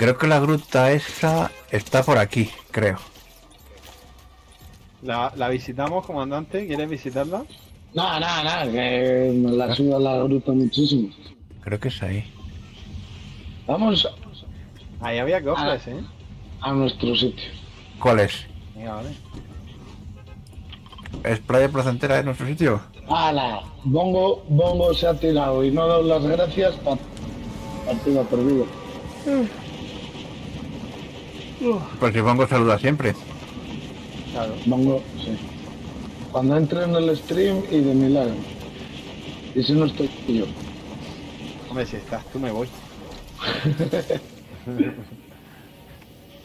Creo que la gruta esa está por aquí, creo. ¿La visitamos, comandante? ¿Quieres visitarla? No, que nos la suda la gruta muchísimo. Creo que es ahí. Vamos. Ahí había cofres, ¿eh? A nuestro sitio. ¿Cuál es? Mira, vale. ¿Es Playa Placentera en nuestro sitio? ¡Hala! Bongo se ha tirado y no ha dado las gracias para partida perdida. Porque Bongo saluda siempre. Claro. Bongo, sí. Cuando entre en el stream y de milagro. Y si no estoy yo. Hombre, si estás tú me voy.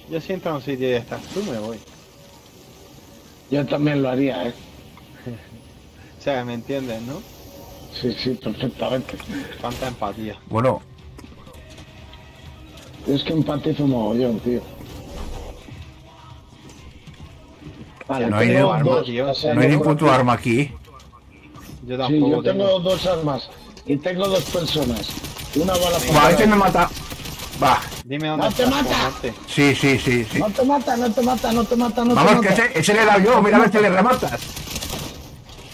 Yo siento en un sitio y estás tú me voy. Yo también lo haría, ¿eh? O sea, ¿me entiendes, no? Sí, perfectamente. Cuánta empatía. Bueno. Es que empatizo mogollón, tío. Vale, no hay ningún arma, tío. No hay ningún punto arma aquí. Yo tampoco. Sí, yo tengo dos armas. Y tengo dos personas. Una bala para... Va, este me mata. Va. Dime dónde estás. ¡No te mata! Sí. No te mata. Vamos, que ese le he dado yo. Mira, a ver si le rematas.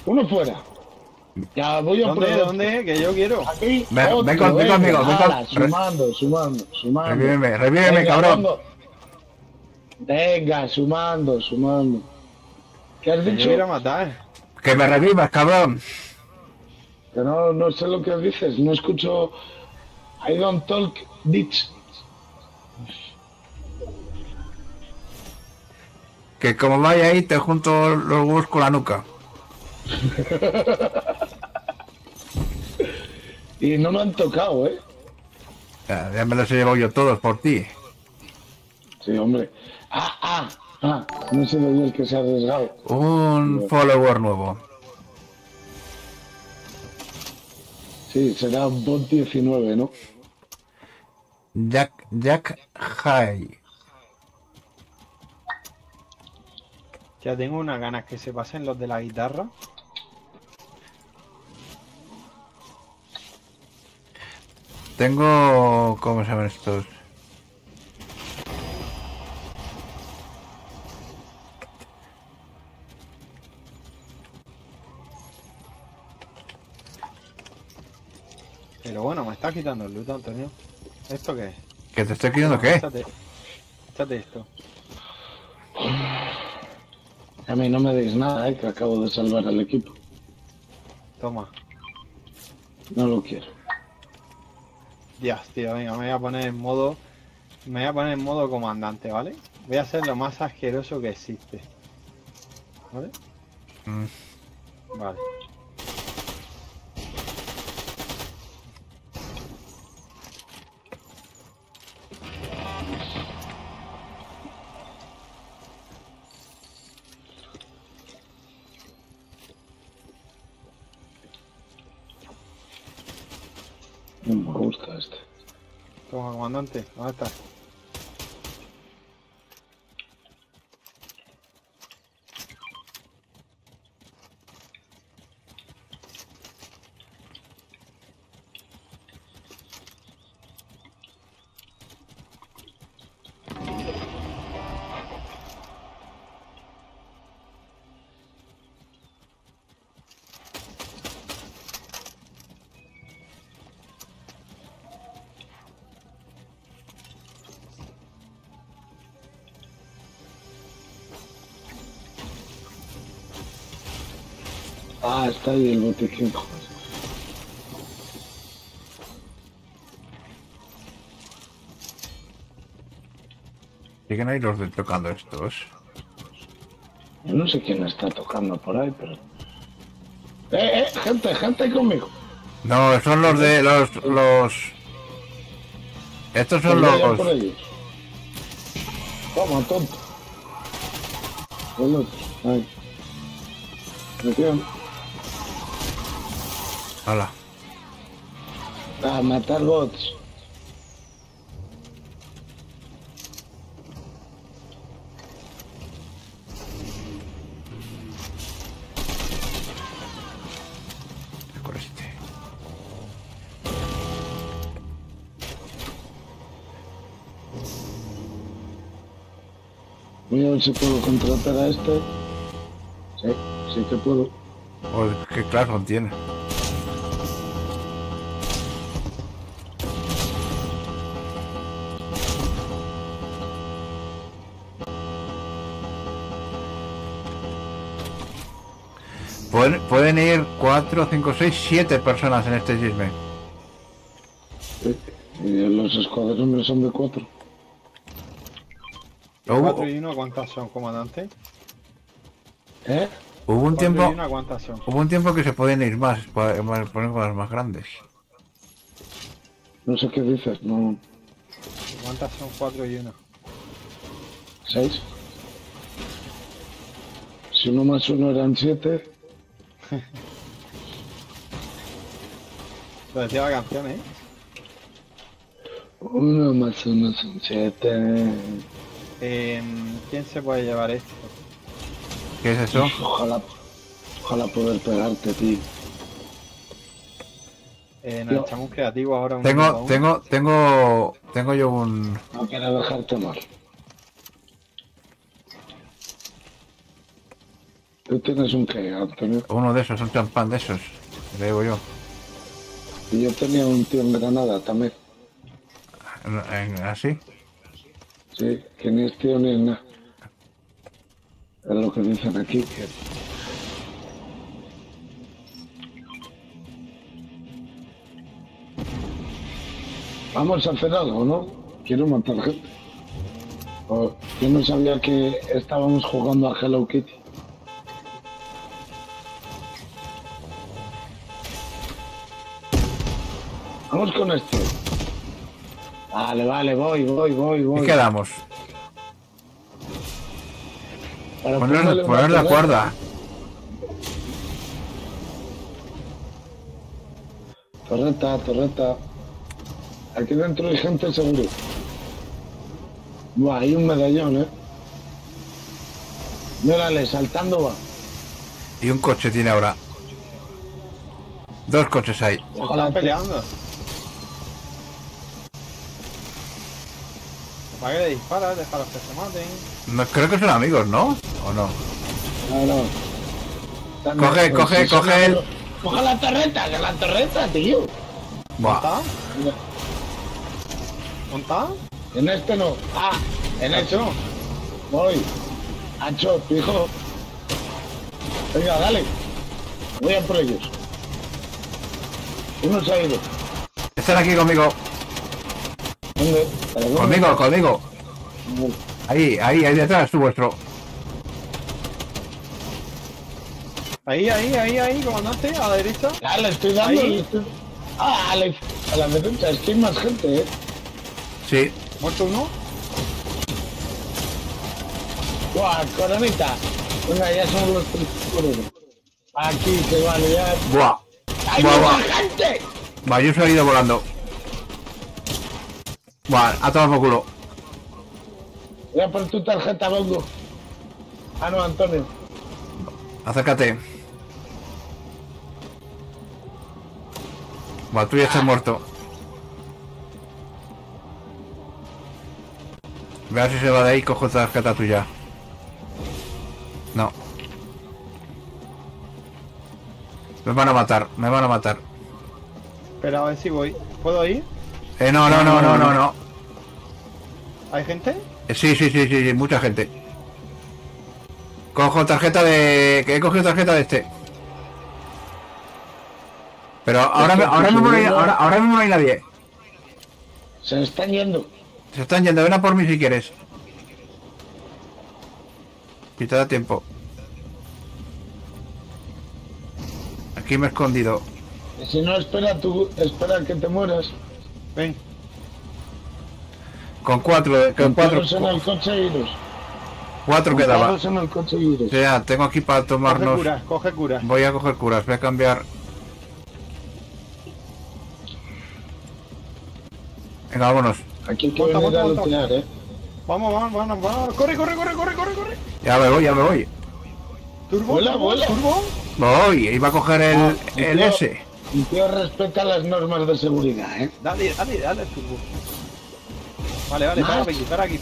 Uno fuera. Ya voy a probar. ¿Dónde? Que yo quiero. Aquí. Ven conmigo. Sumando. Revíveme, cabrón. Venga, sumando. ¿Qué has dicho? Quiero matar. Que me revivas, cabrón. Que no sé lo que dices. No escucho... I don't talk ditch. Que como vaya ahí, te junto los huevos con la nuca. Y no me han tocado, ¿eh? Ya me los he llevado yo todos por ti. Sí, hombre. No sé de el que se ha arriesgado. Un follower nuevo. Sí, será bot 19, ¿no? Jack High. Ya tengo unas ganas que se pasen los de la guitarra. Tengo... ¿Cómo se llaman estos? Pero bueno, me está quitando el loot, Antonio. ¿Esto qué es? ¿Que te estoy quitando qué? Échate esto. A mí no me deis nada, que acabo de salvar al equipo. Toma. No lo quiero. Dios, tío, venga, me voy a poner en modo comandante, ¿vale? Voy a ser lo más asqueroso que existe. ¿Vale? Vale. Toma, comandante, ¿dónde estás? Ah, está ahí el botiquín. ¿Siguen ahí los de tocando estos? Yo no sé quién está tocando por ahí, pero... gente conmigo. No, son los de... los... Estos son los... Toma, tonto. El otro, ahí. ¿Me quedan? Hola. A matar bots. Voy a ver si puedo contratar a este. Sí, sí que puedo. O que claro tiene. Pueden ir 4, 5, 6, 7 personas en este chisme. Y los escuadrones son de 4. ¿4 y 1 cuántas son, comandante? ¿Eh? Hubo un tiempo que se podían ir más, poner cosas más grandes. No sé qué dices, no. ¿Cuántas son 4 y 1? 6. Si 1 más 1 eran 7. Lo decía la canción, ¿eh? 1 más 1 son 7. ¿Quién se puede llevar esto? ¿Qué es eso? Ojalá poder pegarte, tío. Nos echamos creativos ahora. Tengo yo un... No quiero dejarte mal. Tú tienes un que, Antonio. Uno de esos, un champán de esos, le digo yo. Y yo tenía un tío en Granada también. ¿Así? Sí, que ni es tío ni es nada. Es lo que dicen aquí. Que... Vamos a hacer algo, ¿no? Quiero matar gente. Oh, yo no sabía que estábamos jugando a Hello Kitty. Vamos con esto. Vale, vale, voy. ¿Y qué damos? Poner la cuerda. Torreta. Aquí dentro hay gente seguro. Buah, hay un medallón, ¿eh? Mírale, saltando va. Y un coche tiene ahora. 2 coches hay. Ojalá peleando. ¿Para qué le disparas? Déjalos que se maten. No, creo que son amigos, ¿no? ¿O no? No. Coge el... ¡Coge la torreta! ¡Que la torreta, tío! Buah. ¿Monta? En este no. ¡Ah! En este no. Voy. Ancho, fijo. Venga, dale. Voy a por ellos. Uno se ha ido. Están aquí conmigo. ¿Dónde? Conmigo. Ahí detrás, tú vuestro. Ahí, comandante, a la derecha. Ah, le estoy dando. A la derecha, es que hay más gente, ¿eh? Sí. ¿Muerto uno? Buah, coronita. Venga, ya son los 3. Aquí se va a liar. Buah. ¡Hay mucha gente! Va, yo se he ido volando. Vale, a tomar por culo. Voy a por tu tarjeta, Bongo. Ah, no, Antonio. Acércate. Va, tú ya estás muerto. Ve a ver si se va de ahí y cojo esta tarjeta tuya. No. Me van a matar. Espera, a ver si voy. ¿Puedo ir? No. ¿Hay gente? Sí, mucha gente. Cojo tarjeta de... que he cogido tarjeta de este. Pero ahora mismo no hay nadie. Se están yendo. Ven a por mí si quieres. Y te da tiempo. Aquí me he escondido. Si no, espera que te mueras. Ven. Con cuatro. En el coche y dos. 4 quedaba. O sea, tengo aquí para tomarnos. Coge curas. Voy a coger curas, voy a cambiar. Venga, vámonos. Aquí hay que venir a lootear, ¿eh? Vamos. Corre. Ya me voy. ¿Turbo? ¿Vuela? ¿Turbo? Voy, iba a coger el S. Mi tío respeta las normas de seguridad, ¿eh? Dale, turbo. Vale, para aquí.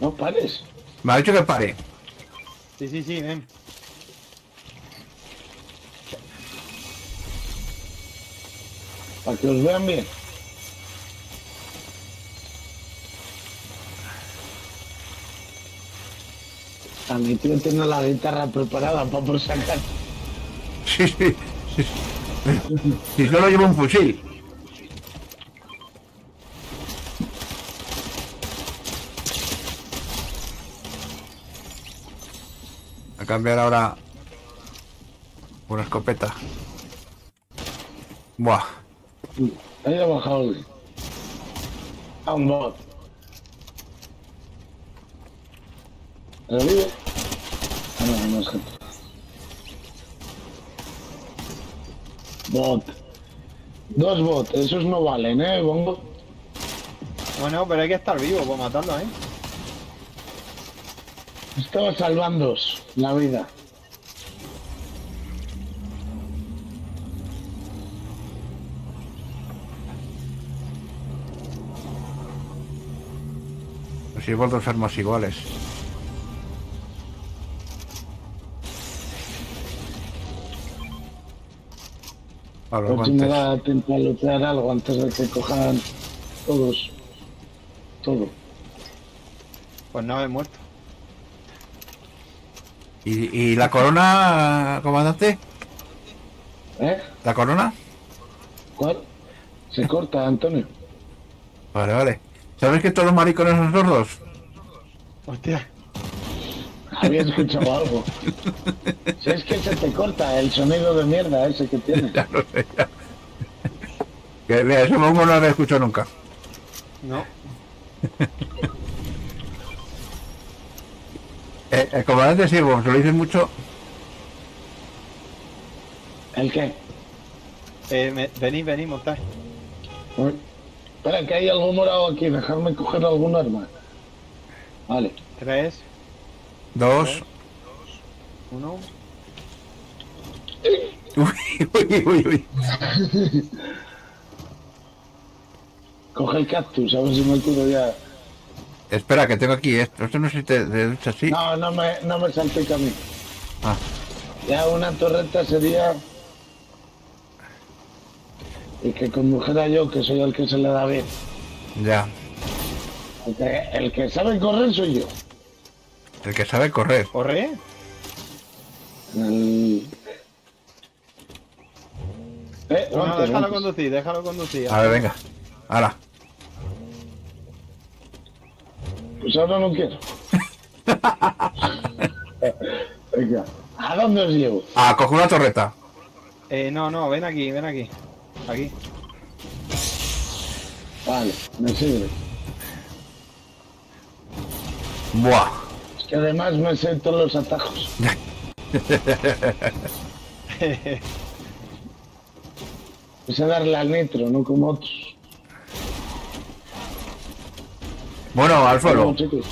No pares. Me ha dicho que pare. Sí, ven. Para que os vean bien. A mí tío tengo la guitarra preparada para por sacar. Sí. Si solo llevo un fusil. A cambiar ahora una escopeta. Buah. Ahí ha bajado a un bot. ¿Lo vive? No es gente. Bot. Dos bots, esos no valen, Bongo. Bueno, pero hay que estar vivo, pues matarlo, Estaba salvándoos la vida. Pues si igual dos armas iguales. Pero si me da tiempo a lootear algo antes de que cojan todos. Todo. Pues no, he muerto. ¿Y la corona, comandante? ¿La corona? ¿Cuál? Se corta, Antonio. Vale. ¿Sabes que todos los maricones son sordos? Hostia. Había escuchado algo. Si es que se te corta el sonido de mierda ese que tiene. Ya lo sé, ya. Que mira, ese mongo no lo he escuchado nunca. No. El comandante Sirvo, ¿se lo dices mucho? ¿El qué? Vení, montar. Espera, que hay algo morado aquí. Dejadme coger algún arma. Vale. 3, 2, 1. Uy. Coge el cactus, a ver si me curo ya. Espera, que tengo aquí esto. Esto no sé si te ducha así. No me salpica a mí. Ah. Ya una torreta sería... Y que condujera yo, que soy el que se le da bien. Ya. El que sabe correr soy yo. El que sabe correr. ¿Corre? Bueno, déjalo conducir. A ver, venga. Ahora. Pues ahora no quiero. Venga. ¿A dónde os llevo? A coger una torreta. No, ven aquí. Aquí. Vale, me sirve. Buah. Que además me sé todos los atajos. Puse a darle al nitro, no como otros. Bueno, al suelo. Qué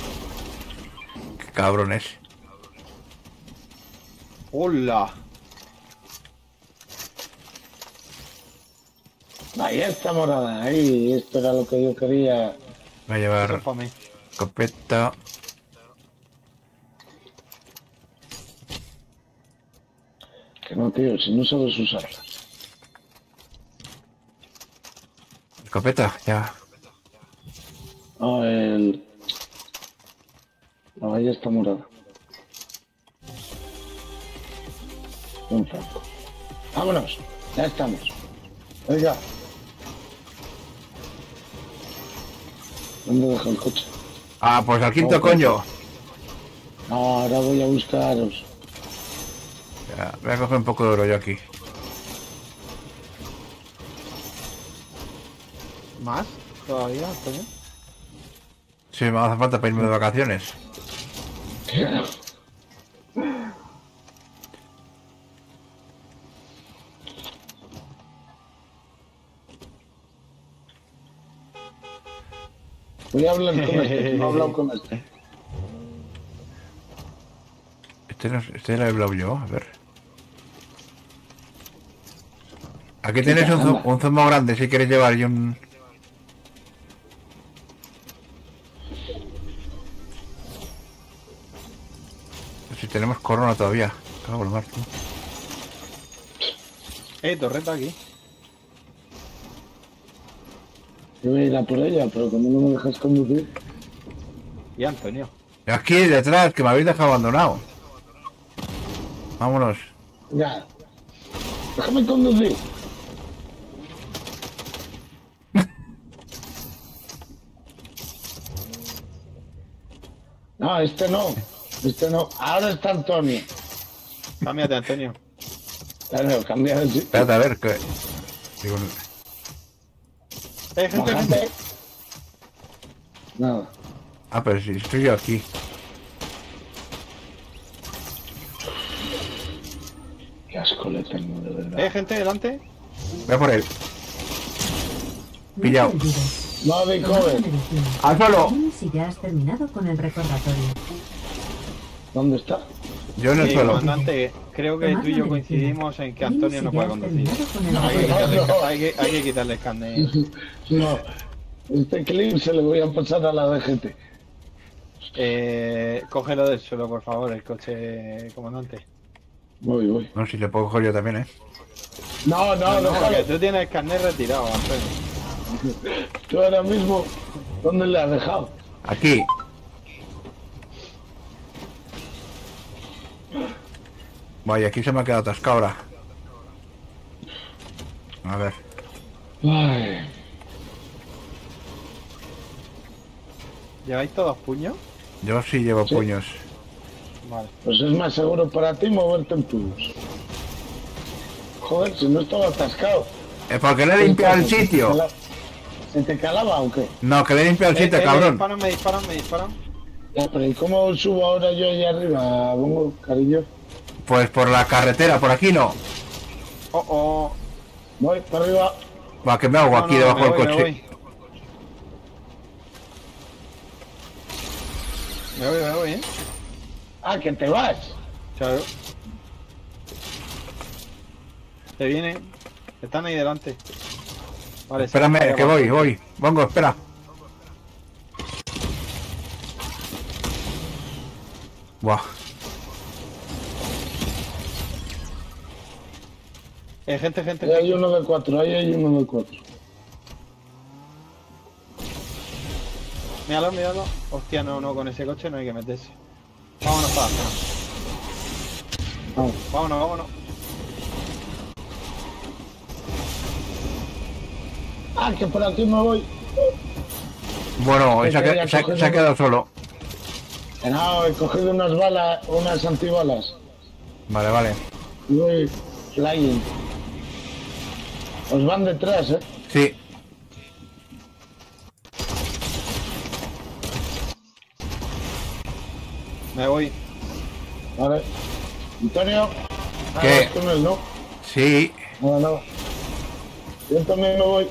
cabrones. Hola. Ahí está morada, ahí. Esto era lo que yo quería. Voy a llevar escopeta. Que no, tío, si no sabes usarla. Escopeta, ya. No, la valla está morada. Un franco. Vámonos, ya estamos. Oiga. ¿Dónde dejo el coche? Ah, pues al quinto coño. No, ahora voy a buscaros. Voy a coger un poco de oro yo aquí. ¿Más? ¿Todavía? Sí, me hace falta para irme de vacaciones. Voy a hablar con este, no he hablado con este. Este lo he hablado yo, a ver. Aquí tienes un zumo grande, si quieres llevar y un... Tenemos corona todavía. Cago en el mar, tú. Torreta aquí. Yo voy a ir a por ella, pero como no me dejas conducir. Y Antonio. Aquí detrás, que me habéis dejado abandonado. Vámonos. Ya. Déjame conducir. No, este no. Este no. Ahora está Antonio. Cámbiate, Antonio. Claro, cámbiate. Sí. Espérate, a ver. Que... Digo... gente. Nada. Ah, pero si estoy yo aquí. Qué asco le tengo, de verdad. Gente, delante. Voy a por él. Pillado. No, mi joven. ¡Al suelo! Si ya has terminado con el recordatorio. ¿Dónde está? Yo en el suelo. Comandante, creo que tú y yo coincidimos en que Antonio no puede conducir. Hay que quitarle el carnet. No. Este clip se le voy a pasar a la DGT. Cógelo del suelo, por favor, el coche, comandante. Voy. No, si le puedo coger yo también, ¿eh? No, porque tú tienes el carnet retirado, Antonio. Tú ahora mismo, ¿dónde le has dejado? Aquí. Vaya, aquí se me ha quedado atascado ahora. A ver. Ay. ¿Lleváis todos puños? Yo sí llevo puños. Vale. Pues es más seguro para ti moverte en puños. Joder, si no estaba atascado. ¿Por qué le he limpiado el sitio? ¿Se te calaba o qué? No, que le he limpiado el sitio, cabrón. Me disparan. Ya, pero ¿y cómo subo ahora yo allá arriba, Bongo, cariño? Pues por la carretera, por aquí no. Voy, para arriba. Va, que me hago aquí debajo del coche. Me voy, ¿eh? Ah, que te vas. Claro. Te viene. Están ahí delante. Vale, espérame, que voy. Bongo, espera. Buah. Gente. Ahí hay uno de 4, ahí hay uno de 4. Míralo. Hostia, no, con ese coche no hay que meterse. Vámonos para atrás. Vámonos. Ah, que por aquí me voy. Bueno, se ha quedado solo. No, he cogido unas balas, unas antibalas. Vale. Voy flying. Os van detrás, ¿eh? Sí. Me voy. Vale. Antonio. ¿Qué? Túnel, ¿no? Sí. No. Yo también me voy.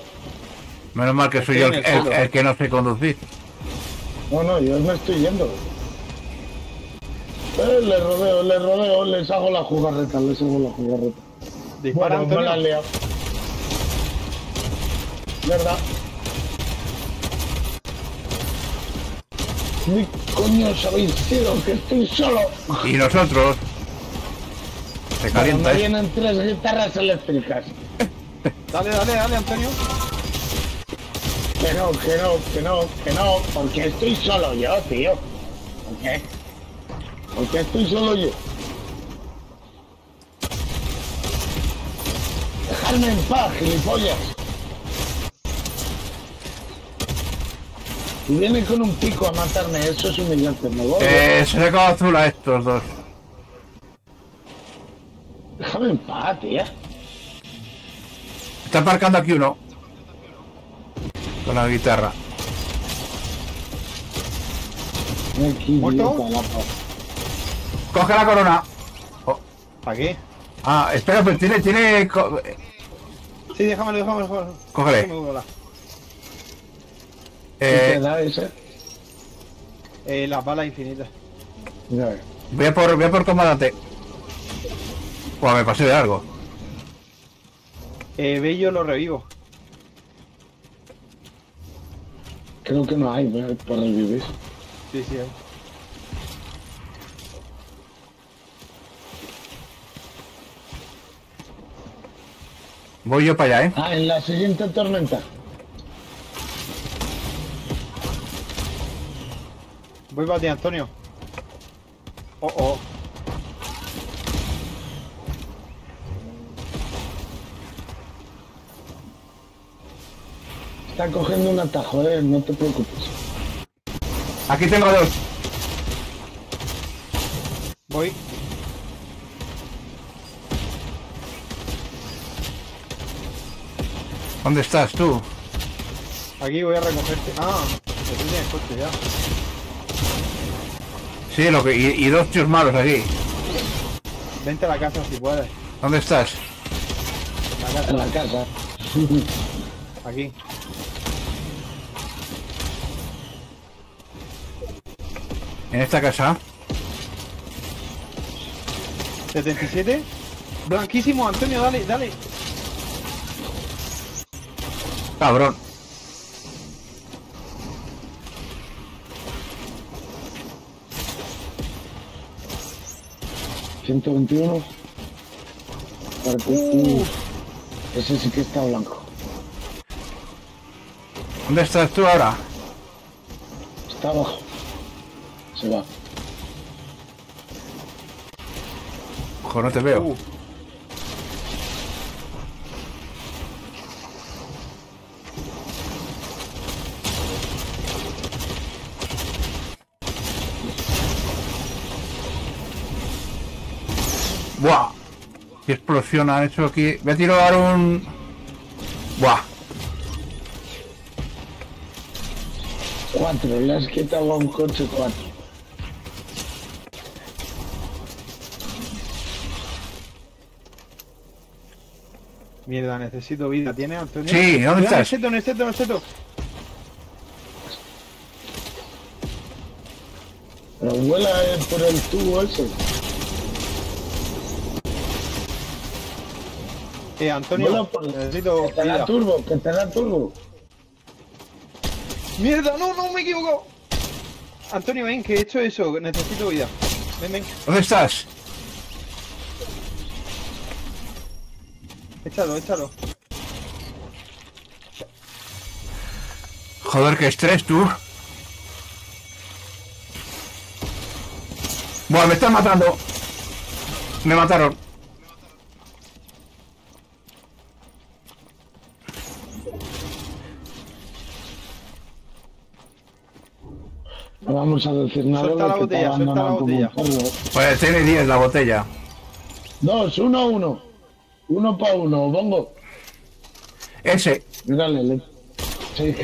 Menos mal que soy yo el que no sé conducir. No, yo me estoy yendo. Les rodeo, les hago la jugarreta. Dispara, bueno, Antonio. Me la verdad. Mi coño, sabéis que estoy solo. Y nosotros. Se calienta. Me vienen 3 guitarras eléctricas. Dale, Antonio. Que no, porque estoy solo yo, tío. ¿Por qué? Porque estoy solo yo. Dejadme en paz, gilipollas. Y vienen con un pico a matarme, eso es humillante, me voy. Se le acaba azul a estos dos. Déjame en paz, tía. Está aparcando aquí uno. Con la guitarra. ¿Muerto? Coge la corona. ¿Para qué? Ah, espera, pero tiene... Sí, déjamelo. Cógele. Las balas infinitas. Voy a por comandante. Pues me pasé de algo. Bello lo revivo. Creo que no hay para revivir. Sí, hay. Voy yo para allá, ¿eh? Ah, en la siguiente tormenta. Voy para ti, Antonio. Oh, oh. Está cogiendo un atajo, no te preocupes. Aquí tengo dos. Voy. ¿Dónde estás tú? Aquí voy a recogerte. Ah, te tienes el coche ya. Sí, lo que... y dos tíos malos aquí. Vente a la casa si puedes. ¿Dónde estás? En la casa. Aquí. ¿En esta casa? 77. Blanquísimo, Antonio, dale, dale. Cabrón. ¿121? Ese sí que está blanco. ¿Dónde estás tú ahora? Está abajo. Se va. Ojo, no te veo. ¡Buah! ¡Qué explosión ha hecho aquí! Voy a tirar un... ¡Buah! 4, le has quitado a un coche 4. Mierda, necesito vida. ¿Tienes, Antonio? Sí, ¿dónde estás? En el seto. Pero vuela por el tubo ese. Antonio, bueno, pues, necesito... Que te da turbo, que te da turbo. ¡Mierda! ¡No, no! ¡Me equivoco! Antonio, ven, que he hecho eso. Necesito vida. Ven, ven. ¿Dónde estás? Échalo, échalo. Joder, qué estrés, tú. Buah, me están matando. Me mataron. No vamos a decir nada. Suelta la botella, suelta la botella. Pues tiene 10 la botella. 2, 1, 1. 1 para 1, Bongo. Ese. Dale, le... Sí.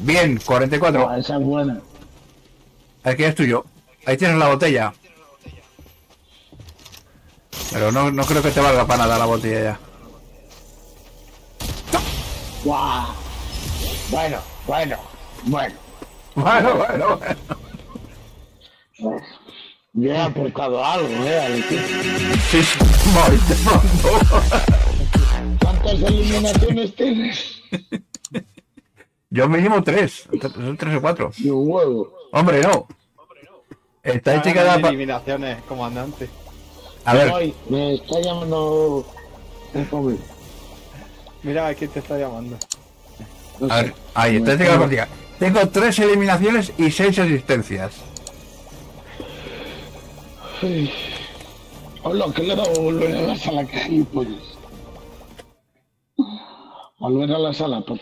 Bien, 44. Ah, esa es buena. Aquí es tuyo. Ahí tienes la botella. Pero no, no creo que te valga para nada la botella ya. ¡Guau! Bueno, bueno, bueno. Bueno. Yo he aportado algo, al equipo. Sí, muerte, pronto. ¿Cuántas eliminaciones tienes? Yo mínimo 3. Son 3 o 4. ¡Qué huevo! ¡Hombre, no! Estadística de la... eliminaciones, comandante. A ver. Hoy me está llamando... Mira, ¿quién te está llamando? No sé. A ver, ahí, estadística de la partida. Tengo 3 eliminaciones y 6 asistencias. Uy. Hola, que le he dado volver a la sala, que gilipollas. Volver a la sala, por